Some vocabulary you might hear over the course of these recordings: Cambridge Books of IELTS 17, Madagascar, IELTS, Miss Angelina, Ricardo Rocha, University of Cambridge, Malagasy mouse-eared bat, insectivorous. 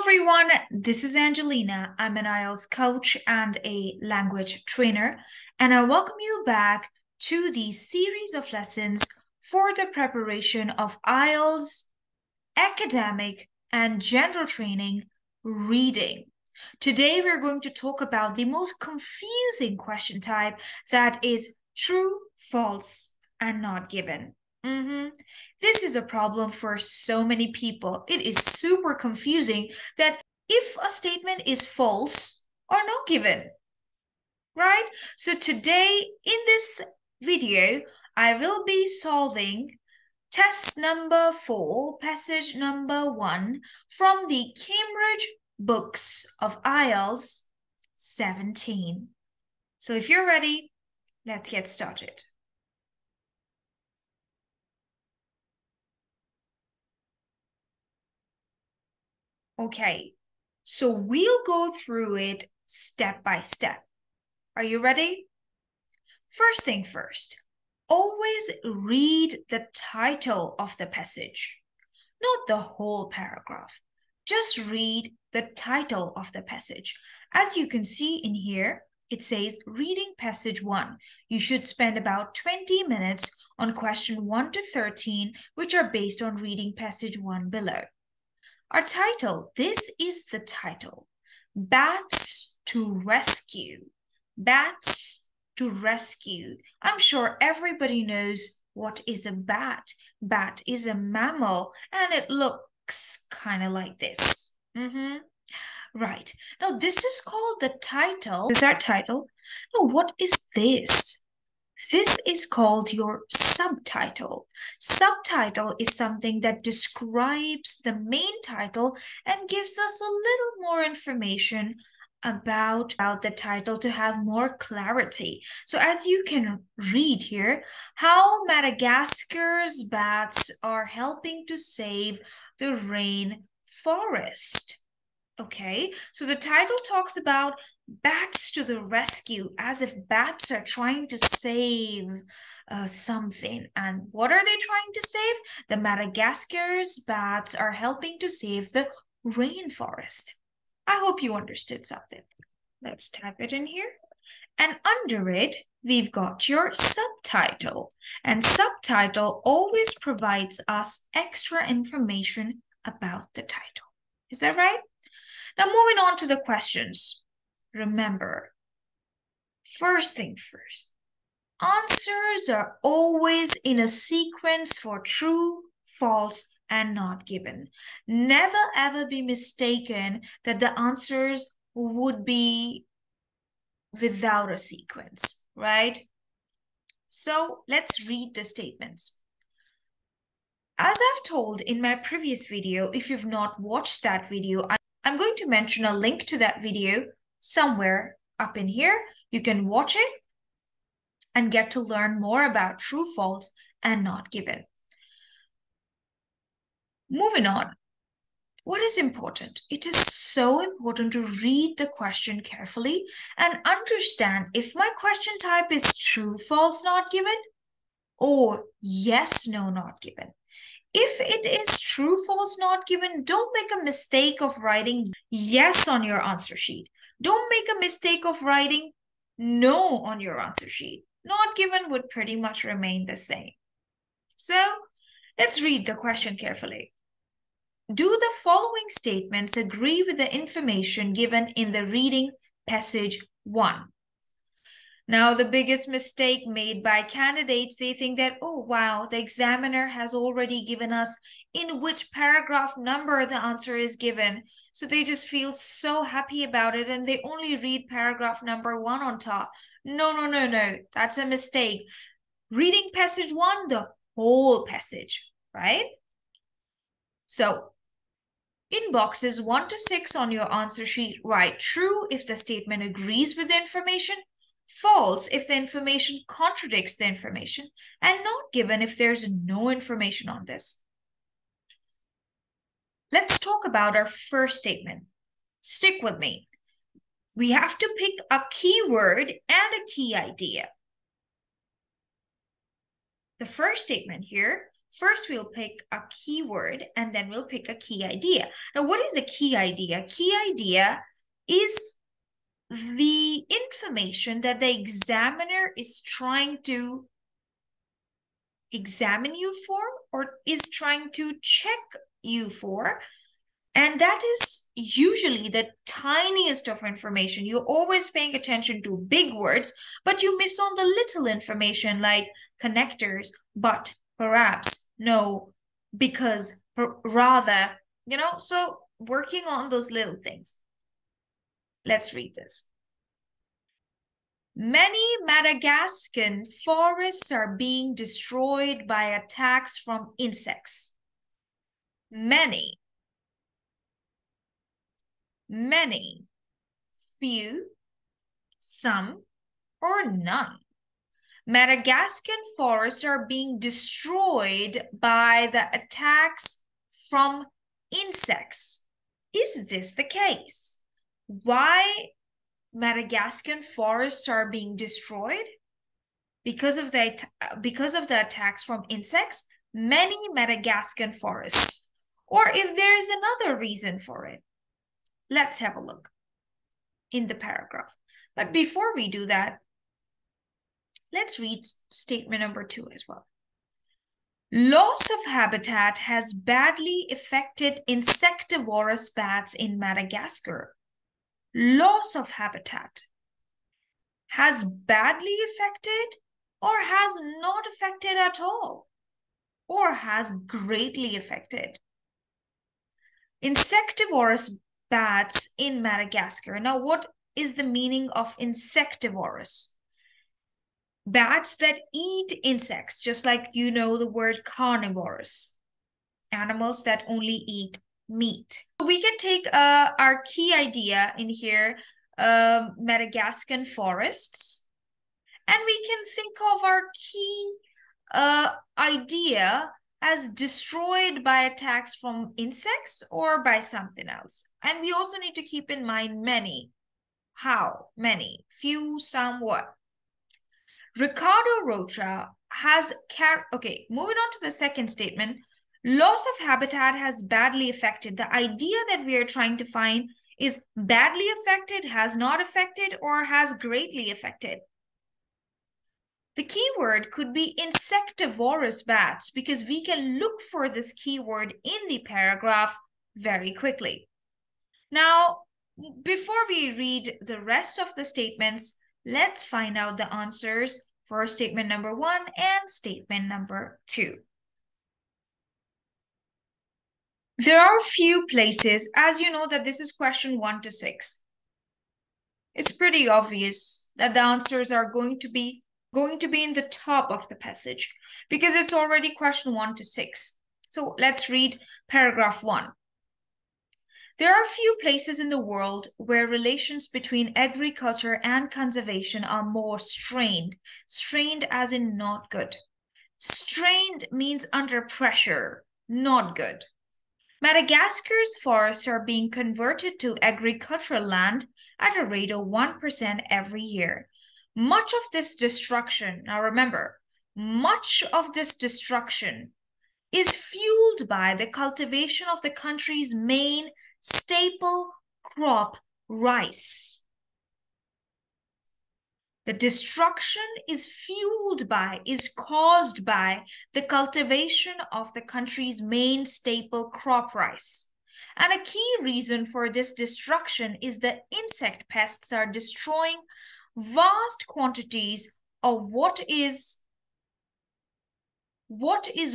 everyone, this is Angelina. I'm an IELTS coach and a language trainer, and I welcome you back to the series of lessons for the preparation of IELTS academic and general training reading. Today, we're going to talk about the most confusing question type, that is true, false, and not given. This is a problem for so many people. It is super confusing that if a statement is false or not given, right? So today in this video, I will be solving test number 4, passage number 1 from the Cambridge Books of IELTS 17. So if you're ready, let's get started. Okay, so we'll go through it step by step. Are you ready? First thing first, always read the title of the passage, not the whole paragraph. Just read the title of the passage. As you can see in here, it says reading passage 1. You should spend about 20 minutes on question 1 to 13, which are based on reading passage 1 below. Our title, this is the title, Bats to Rescue. Bats to Rescue. I'm sure everybody knows what is a bat. Bat is a mammal and it looks kind of like this. Right. Now this is called the title. This is our title. Now what is this? This is called your subtitle. Subtitle is something that describes the main title and gives us a little more information about the title to have more clarity. So as you can read here, how Madagascar's bats are helping to save the rainforest. Okay, so the title talks about bats to the rescue, as if bats are trying to save something. And what are they trying to save? The Madagascar's bats are helping to save the rainforest. I hope you understood something. Let's type it in here. And under it, we've got your subtitle. And subtitle always provides us extra information about the title. Is that right? Now, moving on to the questions. Remember, first thing first, answers are always in a sequence for true, false, and not given. Never ever be mistaken that the answers would be without a sequence, right? So let's read the statements. As I've told in my previous video, if you've not watched that video, I'm going to mention a link to that video somewhere up in here. You can watch it and get to learn more about true, false, and not given. Moving on, what is important? It is so important to read the question carefully and understand if my question type is true, false, not given, or yes, no, not given. If it is true, false, not given, don't make a mistake of writing yes on your answer sheet. Don't make a mistake of writing no on your answer sheet. Not given would pretty much remain the same. So let's read the question carefully. Do the following statements agree with the information given in the reading passage 1? Now, the biggest mistake made by candidates, they think that, oh, wow, the examiner has already given us in which paragraph number the answer is given. So they just feel so happy about it and they only read paragraph number 1 on top. No, no, no, no, that's a mistake. Reading passage 1, the whole passage, right? So in boxes 1 to 6 on your answer sheet, write true if the statement agrees with the information, false if the information contradicts the information, and not given if there's no information on this. Let's talk about our first statement. Stick with me. We have to pick a keyword and a key idea. The first statement here, First, we'll pick a keyword and then we'll pick a key idea. Now, what is a key idea? Key idea is the information that the examiner is trying to examine you for or is trying to check you for. And that is usually the tiniest of information. You're always paying attention to big words, but you miss on the little information like connectors, but, perhaps, no, because, rather, you know, so working on those little things. Let's read this. Many Madagascan forests are being destroyed by attacks from insects. Many. Many, few, some, or none. Madagascan forests are being destroyed by the attacks from insects. Is this the case? Why Madagascan forests are being destroyed? Because of the attacks from insects, many Madagascan forests. Or if there is another reason for it. Let's have a look in the paragraph. But before we do that, let's read statement number 2 as well. Loss of habitat has badly affected insectivorous bats in Madagascar. Loss of habitat has badly affected or has not affected at all or has greatly affected. Insectivorous bats in Madagascar. Now, what is the meaning of insectivorous? Bats that eat insects, just like you know the word carnivorous, animals that only eat meat. So we can take our key idea in here, Madagascan forests, and we can think of our key idea as destroyed by attacks from insects or by something else. And we also need to keep in mind many. How many? Few, some, what? Ricardo Rocha has... Okay, moving on to the second statement. Loss of habitat has badly affected. The idea that we are trying to find is badly affected, has not affected, or has greatly affected. The keyword could be insectivorous bats because we can look for this keyword in the paragraph very quickly. Now, before we read the rest of the statements, let's find out the answers for statement number 1 and statement number 2. There are few places, as you know that this is question 1 to 6. It's pretty obvious that the answers are going to be in the top of the passage because it's already question 1 to 6. So let's read paragraph 1. There are few places in the world where relations between agriculture and conservation are more strained. Strained as in not good. Strained means under pressure, not good. Madagascar's forests are being converted to agricultural land at a rate of 1% every year. Much of this destruction, now remember, much of this destruction is fueled by the cultivation of the country's main staple crop, rice. The destruction is caused by the cultivation of the country's main staple crop, rice. And a key reason for this destruction is that insect pests are destroying vast quantities of what is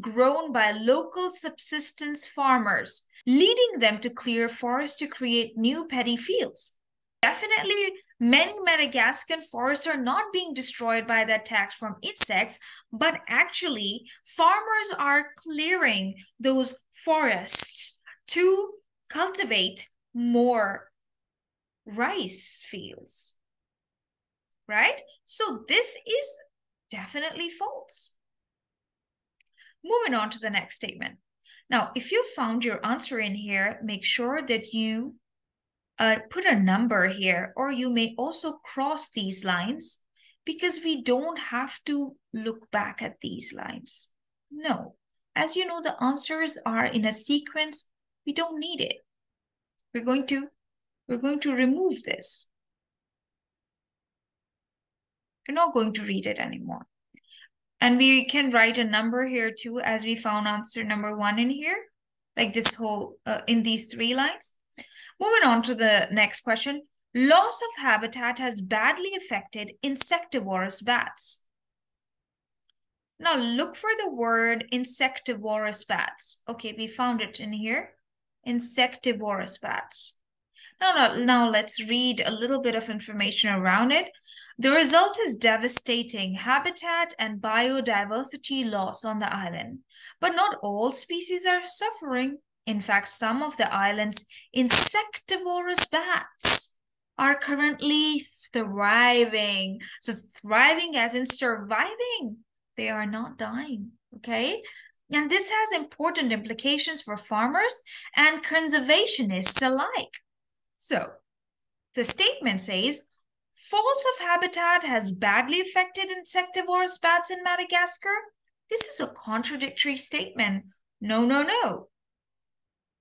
grown by local subsistence farmers, leading them to clear forests to create new paddy fields. Definitely, many Madagascan forests are not being destroyed by the attacks from insects, but actually, farmers are clearing those forests to cultivate more rice fields. Right? So this is definitely false. Moving on to the next statement. Now, if you found your answer in here, make sure that you put a number here, or you may also cross these lines because we don't have to look back at these lines. No, As you know, the answers are in a sequence. We don't need it. We're going to remove this. We're not going to read it anymore. And we can write a number here too, as we found answer number 1 in here, like this whole, in these 3 lines. Moving on to the next question. Loss of habitat has badly affected insectivorous bats. Now look for the word insectivorous bats. Okay, we found it in here, insectivorous bats. Now let's read a little bit of information around it. The result is devastating habitat and biodiversity loss on the island. But not all species are suffering. In fact, some of the island's insectivorous bats are currently thriving. So thriving as in surviving. They are not dying, okay? And this has important implications for farmers and conservationists alike. So the statement says, loss of habitat has badly affected insectivorous bats in Madagascar. This is a contradictory statement. No.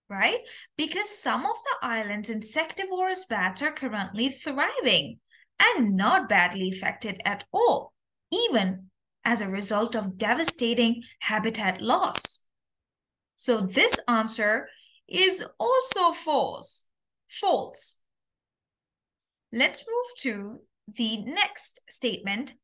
Right? Because some of the island's insectivorous bats are currently thriving and not badly affected at all, even as a result of devastating habitat loss. So this answer is also false. False. Let's move to the next statement,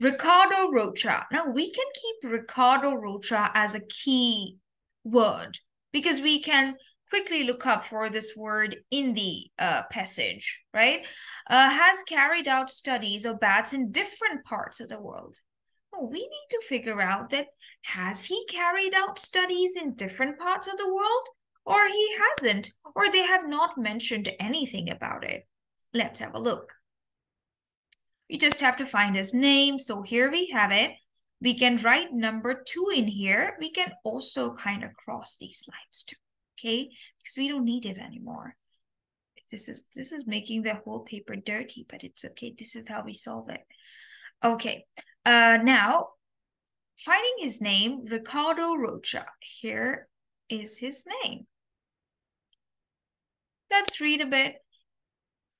Ricardo Rocha. Now we can keep Ricardo Rocha as a key word because we can quickly look up for this word in the passage, right? Has carried out studies of bats in different parts of the world. We need to figure out that has he carried out studies in different parts of the world, or he hasn't, or they have not mentioned anything about it. Let's have a look. We just have to find his name. So here we have it. We can write number 2 in here. We can also kind of cross these lines too, okay? Because we don't need it anymore. This is making the whole paper dirty, but it's okay. This is how we solve it. Okay. Now, finding his name, Ricardo Rocha. Here is his name. Let's read a bit.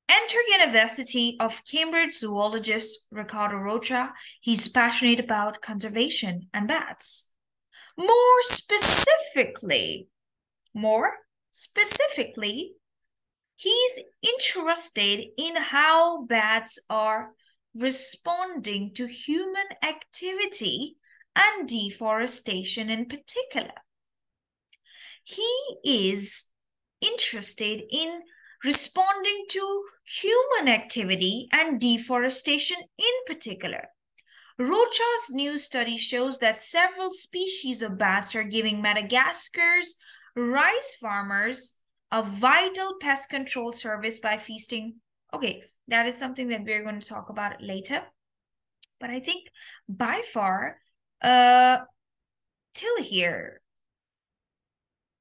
Enter University of Cambridge zoologist Ricardo Rocha. He's passionate about conservation and bats. More specifically, he's interested in how bats are responding to human activity and deforestation in particular. He is interested in responding to human activity and deforestation in particular. Rocha's new study shows that several species of bats are giving Madagascar's rice farmers a vital pest control service by feasting. Okay, that is something that we're going to talk about later. But I think by far, till here,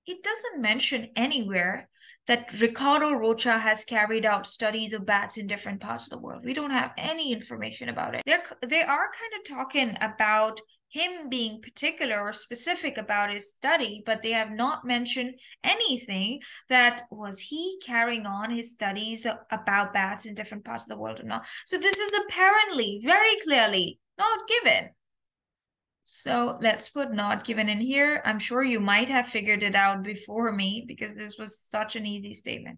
it doesn't mention anywhere that Ricardo Rocha has carried out studies of bats in different parts of the world. We don't have any information about it. They are kind of talking about him being particular or specific about his study, but they have not mentioned anything that was he carrying on his studies about bats in different parts of the world or not. So this is apparently, very clearly, not given. So let's put not given in here. I'm sure you might have figured it out before me because this was such an easy statement.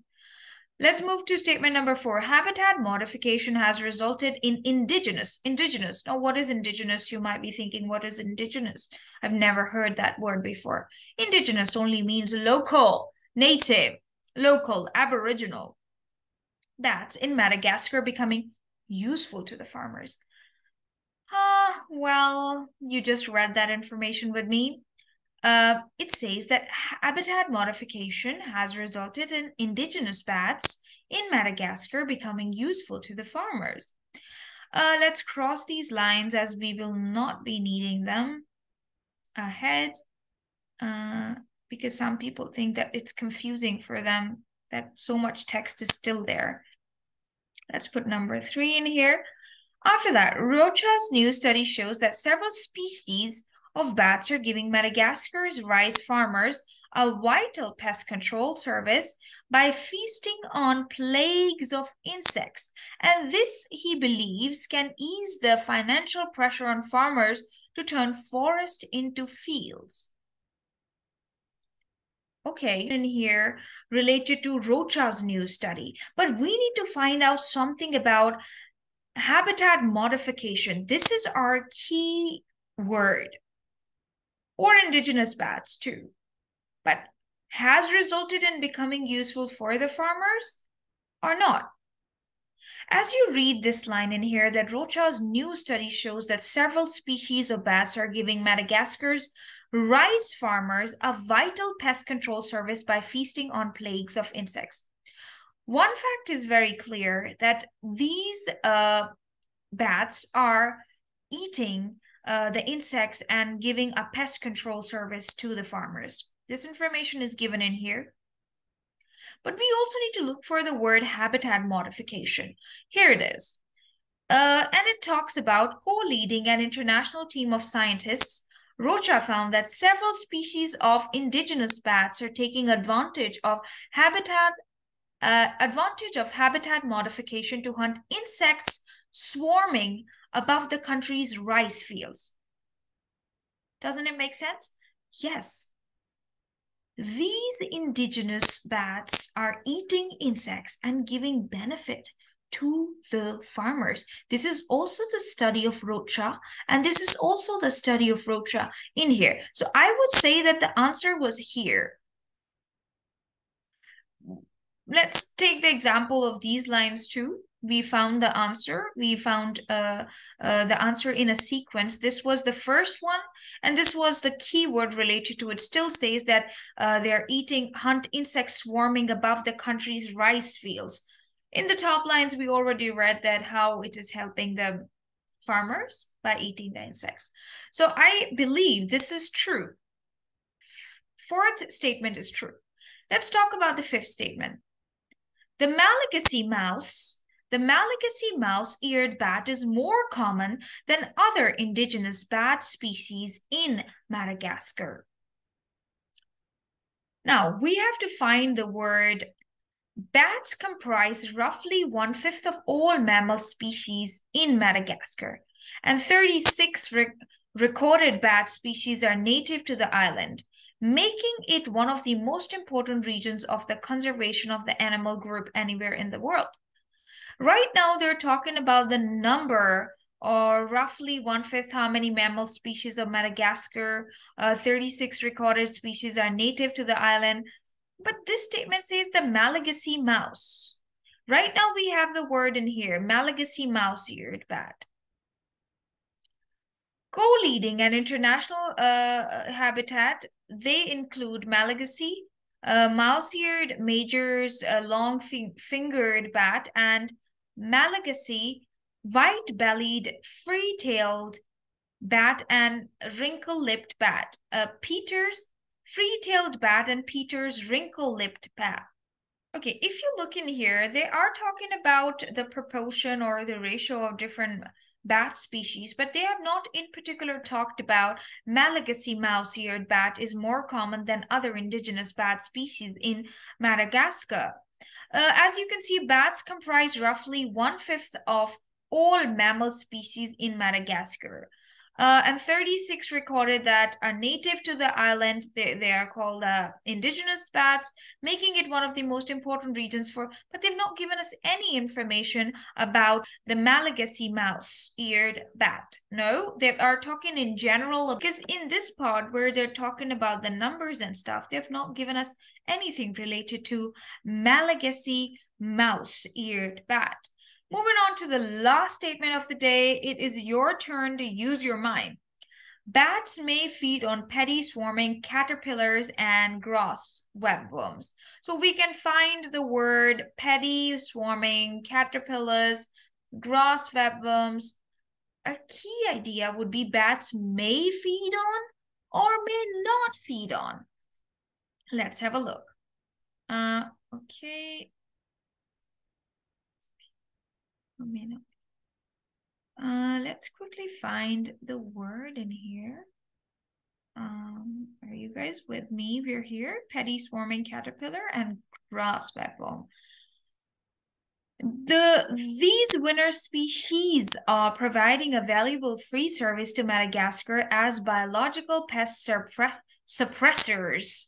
Let's move to statement number 4. Habitat modification has resulted in indigenous. Indigenous. Now, what is indigenous? You might be thinking, what is indigenous? I've never heard that word before. Indigenous only means local, native, local, aboriginal. Bats in Madagascar becoming useful to the farmers. Well, you just read that information with me. It says that habitat modification has resulted in indigenous bats in Madagascar becoming useful to the farmers. Let's cross these lines as we will not be needing them ahead, because some people think that it's confusing for them that so much text is still there. Let's put number 3 in here. After that, Rocha's new study shows that several species of bats are giving Madagascar's rice farmers a vital pest control service by feasting on plagues of insects. And this, he believes, can ease the financial pressure on farmers to turn forest into fields. Okay, in here related to Rocha's new study. But we need to find out something about habitat modification. This is our key word, or indigenous bats too. But has resulted in becoming useful for the farmers or not? As you read this line in here, that Rocha's new study shows that several species of bats are giving Madagascar's rice farmers a vital pest control service by feasting on plagues of insects. One fact is very clear, that these bats are eating the insects and giving a pest control service to the farmers. This information is given in here. But we also need to look for the word habitat modification. Here it is. And it talks about co-leading an international team of scientists. Rocha found that several species of indigenous bats are taking advantage of habitat modification to hunt insects swarming above the country's rice fields. Doesn't it make sense? Yes. These indigenous bats are eating insects and giving benefit to the farmers. This is also the study of Rocha, and this is also the study of Rocha in here. So I would say that the answer was here. Let's take the example of these lines too. We found the answer. We found the answer in a sequence. This was the first one, and this was the keyword related to it. Still says that they are hunt insects swarming above the country's rice fields. In the top lines, we already read that how it is helping the farmers by eating the insects. So I believe this is true. Fourth statement is true. Let's talk about the fifth statement. The Malagasy mouse-eared bat is more common than other indigenous bat species in Madagascar. Now, we have to find the word. Bats comprise roughly 1/5 of all mammal species in Madagascar, and 36 recorded bat species are native to the island, making it one of the most important regions of the conservation of the animal group anywhere in the world. Right now, they're talking about the number, or roughly 1/5 how many mammal species of Madagascar, 36 recorded species are native to the island. But this statement says the Malagasy mouse. Right now, we have the word in here, Malagasy mouse-eared bat. Co-leading an international habitat, they include Malagasy, mouse-eared, Major's long-fingered bat, and Malagasy, white-bellied, free-tailed bat, and wrinkle-lipped bat, Peter's free-tailed bat and Peter's wrinkle-lipped bat. Okay, if you look in here, they are talking about the proportion or the ratio of different bat species, but they have not in particular talked about Malagasy mouse-eared bat is more common than other indigenous bat species in Madagascar. As you can see, bats comprise roughly 1/5 of all mammal species in Madagascar. And 36 recorded that are native to the island. They are called indigenous bats, making it one of the most important regions for, but they've not given us any information about the Malagasy mouse-eared bat. No, they are talking in general, because in this part where they're talking about the numbers and stuff, they've not given us anything related to Malagasy mouse-eared bat. Moving on to the last statement of the day, it is your turn to use your mind. Bats may feed on petty swarming caterpillars and grass webworms. So we can find the word petty swarming caterpillars, grass webworms. A key idea would be bats may feed on or may not feed on. Let's have a look. Okay. Let's quickly find the word in here. Are you guys with me? We're here. Petty swarming caterpillar and grass bat worm. These winner species are providing a valuable free service to Madagascar as biological pest suppressors.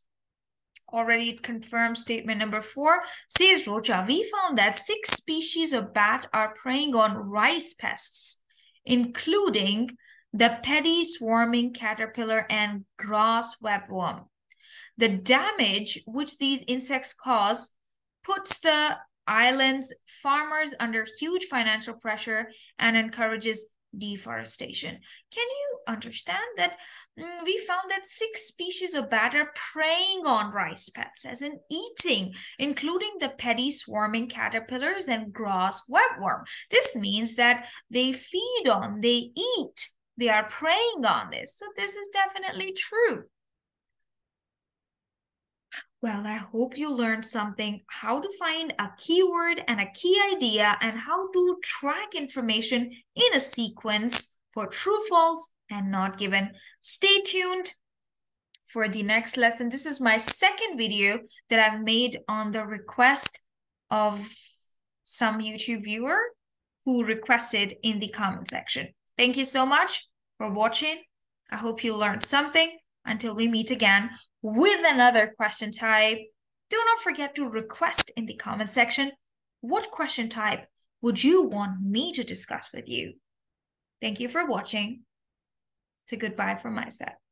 Already confirmed statement number 4 says Rocha, we found that 6 species of bat are preying on rice pests, including the petty swarming caterpillar and grass webworm. The damage which these insects cause puts the island's farmers under huge financial pressure and encourages deforestation. Can you understand that we found that 6 species of bat are preying on rice pests, as in eating, including the petty swarming caterpillars and grass webworm. This means that they feed on, they eat, they are preying on this. So this is definitely true. Well, I hope you learned something, how to find a keyword and a key idea and how to track information in a sequence for true, false, and not given. Stay tuned for the next lesson. This is my second video that I've made on the request of some YouTube viewer who requested in the comment section. Thank you so much for watching. I hope you learned something. Until we meet again with another question type, do not forget to request in the comment section what question type would you want me to discuss with you. Thank you for watching. It's a goodbye from my side.